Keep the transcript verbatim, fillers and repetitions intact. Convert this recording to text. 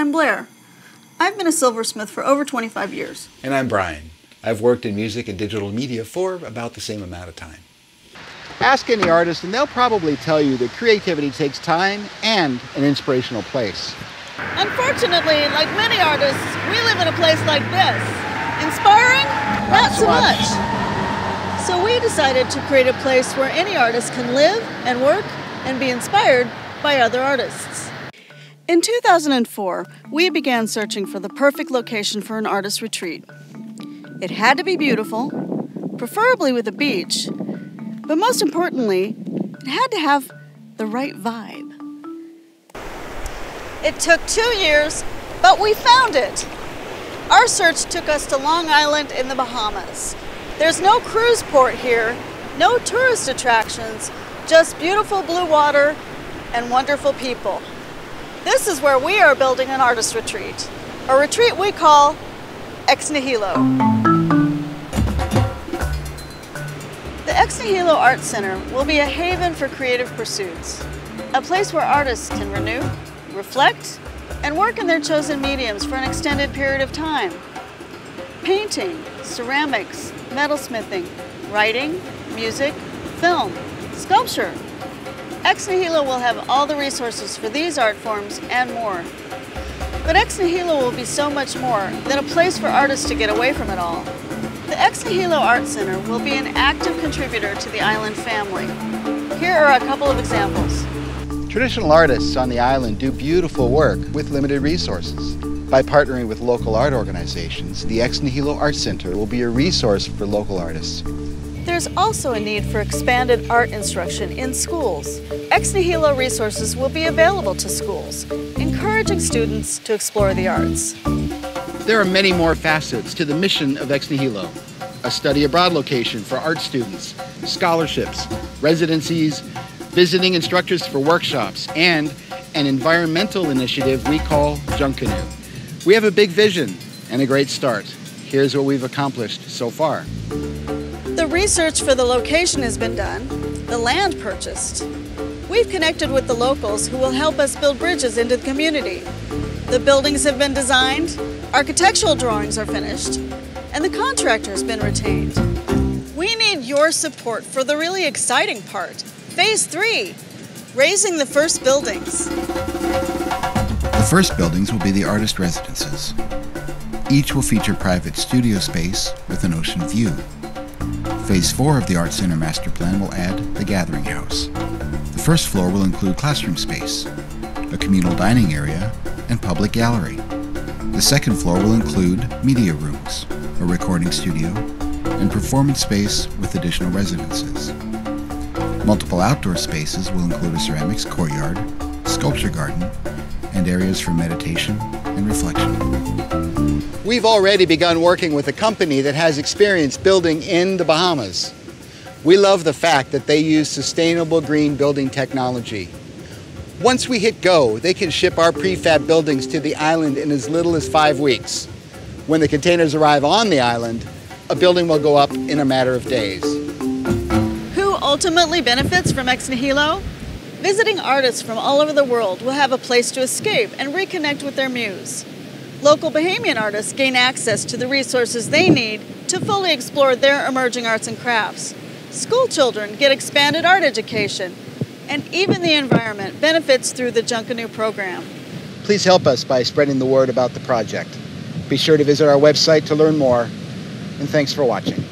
I'm Blair. I've been a silversmith for over twenty-five years. And I'm Brian. I've worked in music and digital media for about the same amount of time. Ask any artist and they'll probably tell you that creativity takes time and an inspirational place. Unfortunately, like many artists, we live in a place like this. Inspiring? Not so much. So we decided to create a place where any artist can live and work and be inspired by other artists. In two thousand four, we began searching for the perfect location for an artist retreat. It had to be beautiful, preferably with a beach, but most importantly, it had to have the right vibe. It took two years, but we found it. Our search took us to Long Island in the Bahamas. There's no cruise port here, no tourist attractions, just beautiful blue water and wonderful people. This is where we are building an artist retreat, a retreat we call Exnihilo. The Exnihilo Art Center will be a haven for creative pursuits, a place where artists can renew, reflect, and work in their chosen mediums for an extended period of time. Painting, ceramics, metalsmithing, writing, music, film, sculpture. Exnihilo will have all the resources for these art forms and more. But Exnihilo will be so much more than a place for artists to get away from it all. The Exnihilo Art Center will be an active contributor to the island family. Here are a couple of examples. Traditional artists on the island do beautiful work with limited resources. By partnering with local art organizations, the Exnihilo Art Center will be a resource for local artists. There's also a need for expanded art instruction in schools. Exnihilo resources will be available to schools, encouraging students to explore the arts. There are many more facets to the mission of Exnihilo. A study abroad location for art students, scholarships, residencies, visiting instructors for workshops, and an environmental initiative we call Junkanoo. We have a big vision and a great start. Here's what we've accomplished so far. The research for the location has been done, the land purchased. We've connected with the locals who will help us build bridges into the community. The buildings have been designed, architectural drawings are finished, and the contractor has been retained. We need your support for the really exciting part, phase three, raising the first buildings. The first buildings will be the artist residences. Each will feature private studio space with an ocean view. Phase four of the Art Center master plan will add the Gathering House. The first floor will include classroom space, a communal dining area, and public gallery. The second floor will include media rooms, a recording studio, and performance space with additional residences. Multiple outdoor spaces will include a ceramics courtyard, sculpture garden, and areas for meditation and reflection. We've already begun working with a company that has experience building in the Bahamas. We love the fact that they use sustainable green building technology. Once we hit go, they can ship our prefab buildings to the island in as little as five weeks. When the containers arrive on the island, a building will go up in a matter of days. Who ultimately benefits from Exnihilo? Visiting artists from all over the world will have a place to escape and reconnect with their muse. Local Bahamian artists gain access to the resources they need to fully explore their emerging arts and crafts. School children get expanded art education, and even the environment benefits through the Junkanoo program. Please help us by spreading the word about the project. Be sure to visit our website to learn more, and thanks for watching.